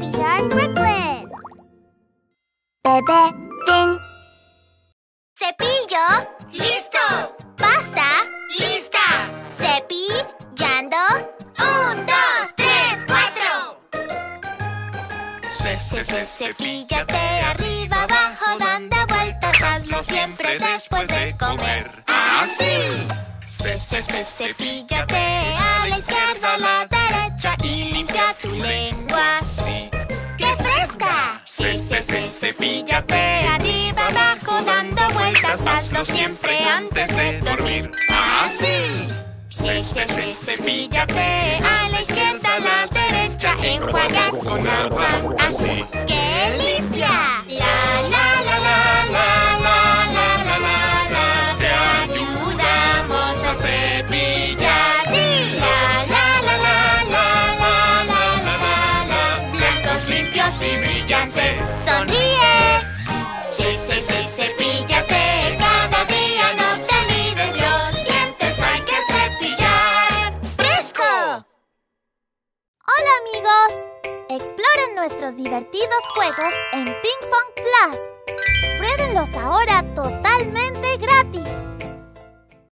Baby Shark Brooklyn. Bebé Ping. Cepillo. ¡Listo! Pasta. ¡Lista! Cepillando. 1, 2, 3, 4. Cepilla de arriba abajo, dando vueltas. Hazlo siempre después de comer. ¡Así! Cepíllate a la izquierda, a la derecha y limpia tu lengua así. ¡Qué fresca! Cepíllate arriba, abajo, dando vueltas. Hazlo siempre antes de dormir. ¡Así! Cepíllate a la izquierda, a la derecha, enjuaga con agua así. ¡Qué limpia! ¡La, la, la, la, la! Cepilla, sí. La, la, la, la, la, la, la, la, la. Blancos, limpios y brillantes. Sonríe. Cepíllate cada día, no te olvides los dientes, hay que cepillar. ¡Fresco! Hola amigos, exploren nuestros divertidos juegos en Ping Pong Plus. Pruébenlos ahora totalmente gratis.